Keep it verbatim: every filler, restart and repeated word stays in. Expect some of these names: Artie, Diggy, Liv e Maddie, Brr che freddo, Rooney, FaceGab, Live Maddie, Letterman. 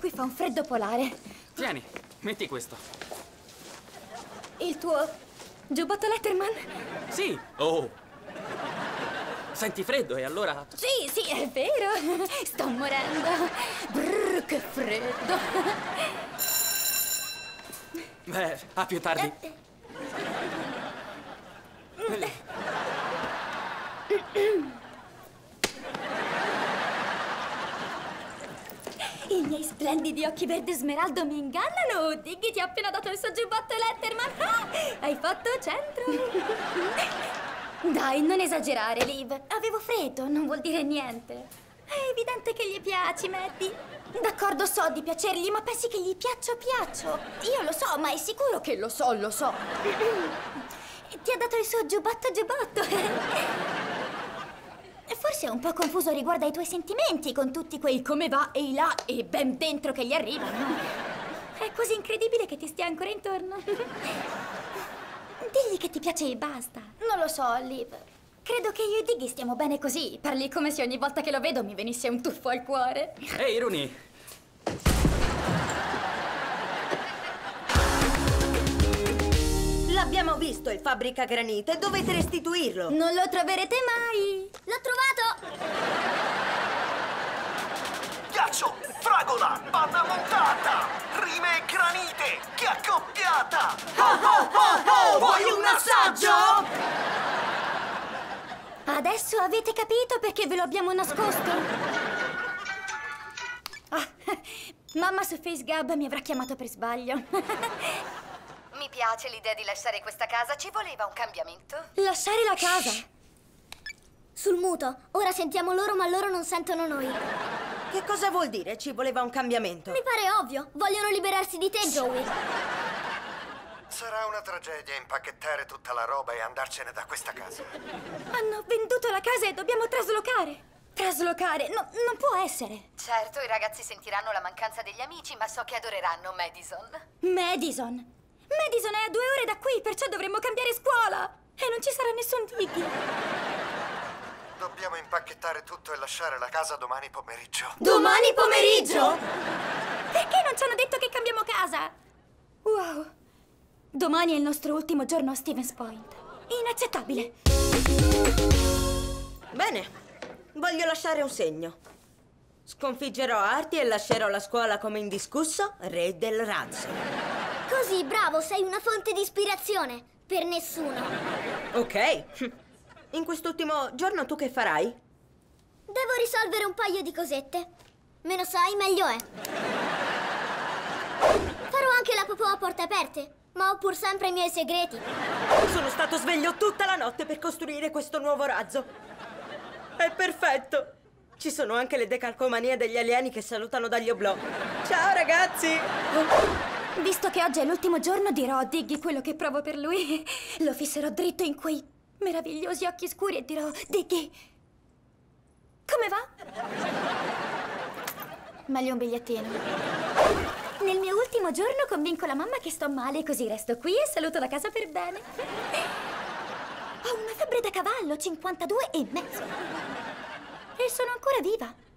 Qui fa un freddo polare. Tieni, metti questo. Il tuo giubbotto Letterman? Sì. Oh. Senti freddo e allora... Sì, sì, è vero. Sto morendo. Brr, che freddo. Beh, a più tardi. I miei splendidi occhi verde smeraldo mi ingannano. Diggy ti ha appena dato il suo giubbotto Letterman. Ah, hai fatto centro. Dai, non esagerare, Liv. Avevo freddo, non vuol dire niente. È evidente che gli piaci, Maddie. D'accordo, so di piacergli, ma pensi che gli piaccio piaccio? Io lo so, ma è sicuro che lo so, lo so. Ti ha dato il suo giubbotto giubbotto. Forse è un po' confuso riguardo ai tuoi sentimenti, con tutti quei come va e i là e ben dentro che gli arrivano. È così incredibile che ti stia ancora intorno. Digli che ti piace e basta. Non lo so, Liv. Credo che io e Diggy stiamo bene così. Parli come se ogni volta che lo vedo mi venisse un tuffo al cuore. Ehi, hey, Rooney! L'abbiamo visto, il fabbrica granite. Dovete restituirlo. Non lo troverete mai. L'ho trovato! Ghiaccio, fragola, panna montata, rime e granite, che accoppiata! Oh, oh, oh! Vuoi un assaggio? Adesso avete capito perché ve lo abbiamo nascosto? Ah, mamma su FaceGab mi avrà chiamato per sbaglio. Mi piace l'idea di lasciare questa casa. Ci voleva un cambiamento. Lasciare la casa? Shh. Sul muto. Ora sentiamo loro, ma loro non sentono noi. Che cosa vuol dire ci voleva un cambiamento? Mi pare ovvio. Vogliono liberarsi di te, Joey. Sarà una tragedia impacchettare tutta la roba e andarcene da questa casa. Hanno venduto la casa e dobbiamo traslocare. Traslocare? No, non può essere. Certo, i ragazzi sentiranno la mancanza degli amici, ma so che adoreranno Madison. Madison? Madison è a due ore da qui, perciò dovremmo cambiare scuola. E non ci sarà nessun Diggy. Dobbiamo impacchettare tutto e lasciare la casa domani pomeriggio. Domani pomeriggio? Perché non ci hanno detto che cambiamo casa? Wow. Domani è il nostro ultimo giorno a Stevens Point. Inaccettabile. Bene, voglio lasciare un segno. Sconfiggerò Artie e lascerò la scuola come indiscusso re del razzo. Così, bravo, sei una fonte di ispirazione. Per nessuno. Ok. In quest'ultimo giorno tu che farai? Devo risolvere un paio di cosette. Meno sai, meglio è. Farò anche la popò a porte aperte. Ma ho pur sempre i miei segreti. Sono stato sveglio tutta la notte per costruire questo nuovo razzo. È perfetto. Ci sono anche le decalcomanie degli alieni che salutano dagli oblò. Ciao ragazzi. Visto che oggi è l'ultimo giorno, dirò a Diggy quello che provo per lui. Lo fisserò dritto in quei meravigliosi occhi scuri e dirò: Diggy, come va? Meglio un bigliettino. Nel mio ultimo giorno convinco la mamma che sto male, così resto qui e saluto la casa per bene. Ho una febbre da cavallo, cinquantadue e mezzo. E sono ancora viva.